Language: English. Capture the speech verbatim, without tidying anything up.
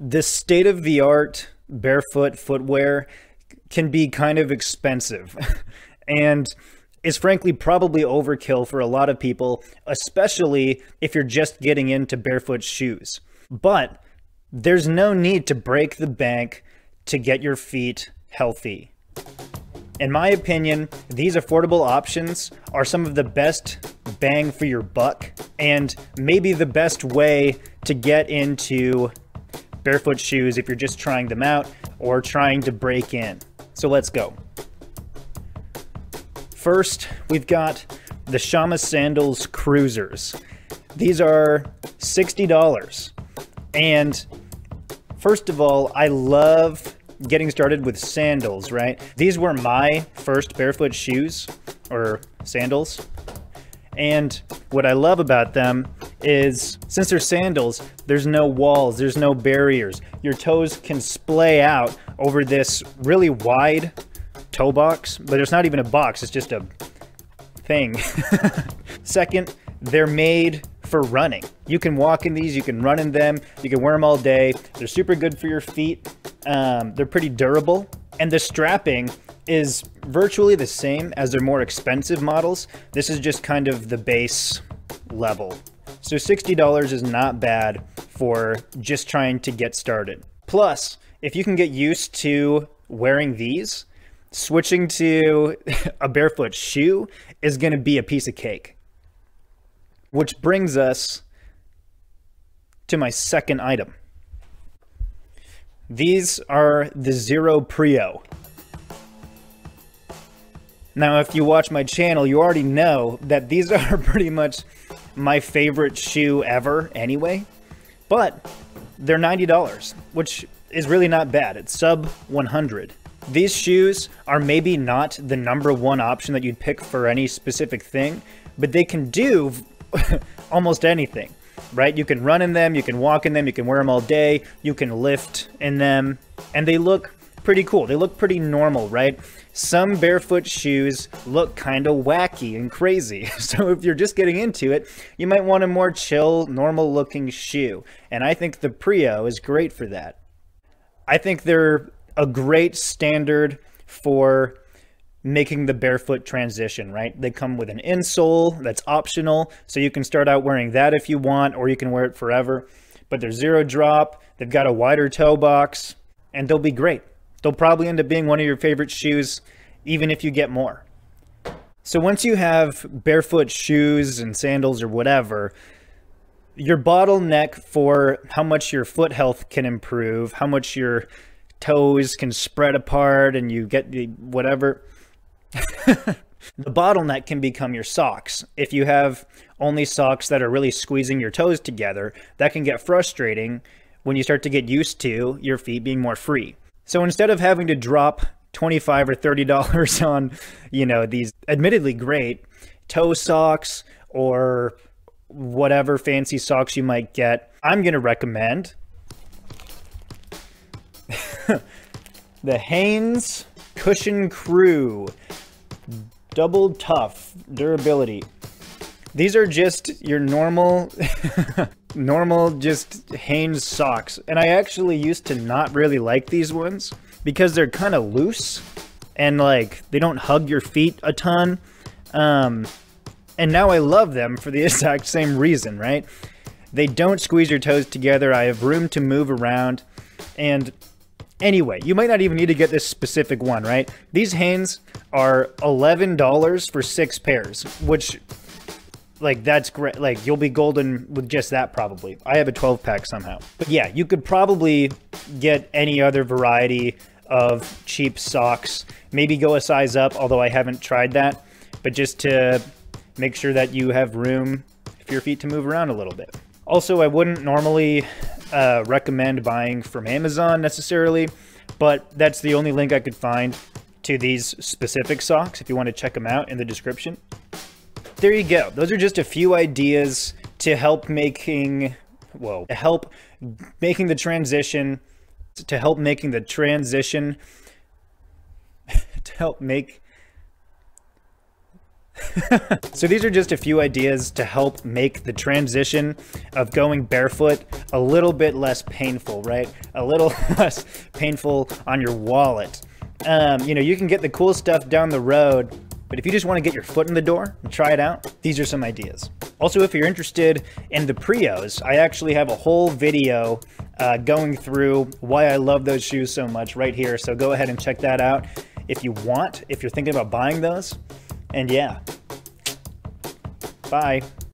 this state-of-the-art barefoot footwear can be kind of expensive and is frankly probably overkill for a lot of people, especially if you're just getting into barefoot shoes. But there's no need to break the bank to get your feet healthy. In my opinion, these affordable options are some of the best bang for your buck and maybe the best way to get into barefoot shoes if you're just trying them out or trying to break in. So let's go. First, we've got the Shamma Sandals Cruisers. These are sixty dollars. And first of all, I love getting started with sandals, right? These were my first barefoot shoes or sandals. And what I love about them is since they're sandals, there's no walls, there's no barriers. Your toes can splay out over this really wide toe box, but there's not even a box, it's just a thing. Second, they're made for running. You can walk in these, you can run in them, you can wear them all day. They're super good for your feet. Um, they're pretty durable, and the strapping is virtually the same as their more expensive models. This is just kind of the base level. So sixty dollars is not bad for just trying to get started. Plus, if you can get used to wearing these, switching to a barefoot shoe is going to be a piece of cake. Which brings us to my second item. These are the Xero Prio. Now, if you watch my channel, you already know that these are pretty much my favorite shoe ever anyway, but they're ninety dollars, which is really not bad. It's sub one hundred. These shoes are maybe not the number one option that you'd pick for any specific thing, but they can do almost anything, right? You can run in them, you can walk in them, you can wear them all day, you can lift in them, and they look pretty cool. They look pretty normal, right? Some barefoot shoes look kind of wacky and crazy. So if you're just getting into it, you might want a more chill, normal looking shoe. And I think the Prio is great for that. I think they're a great standard for making the barefoot transition, right? They come with an insole that's optional, so you can start out wearing that if you want, or you can wear it forever. But they're zero drop, they've got a wider toe box, and they'll be great. They'll probably end up being one of your favorite shoes, even if you get more. So once you have barefoot shoes and sandals or whatever, your bottleneck for how much your foot health can improve, how much your toes can spread apart and you get the whatever, the bottleneck can become your socks. If you have only socks that are really squeezing your toes together, that can get frustrating when you start to get used to your feet being more free. So instead of having to drop twenty-five dollars or thirty dollars on, you know, these admittedly great toe socks or whatever fancy socks you might get, I'm going to recommend the Hanes Cushion Crew Double Tough Durability. These are just your normal, normal just Hanes socks. And I actually used to not really like these ones because they're kind of loose and like they don't hug your feet a ton. Um, and now I love them for the exact same reason, right? They don't squeeze your toes together. I have room to move around. And anyway, you might not even need to get this specific one, right? These Hanes are eleven dollars for six pairs, which, like, that's great. Like, you'll be golden with just that probably. I have a twelve pack somehow. But yeah, you could probably get any other variety of cheap socks. Maybe go a size up, although I haven't tried that. But just to make sure that you have room for your feet to move around a little bit. Also, I wouldn't normally uh, recommend buying from Amazon necessarily, but that's the only link I could find to these specific socks if you want to check them out in the description. There you go. Those are just a few ideas to help making, well, help making the transition, to help making the transition, to help make, So these are just a few ideas to help make the transition of going barefoot a little bit less painful, right? A little less painful on your wallet. Um, you know, you can get the cool stuff down the road, but if you just want to get your foot in the door and try it out, these are some ideas. Also, if you're interested in the Prios, I actually have a whole video uh, going through why I love those shoes so much right here. So go ahead and check that out if you want, if you're thinking about buying those. And yeah, bye.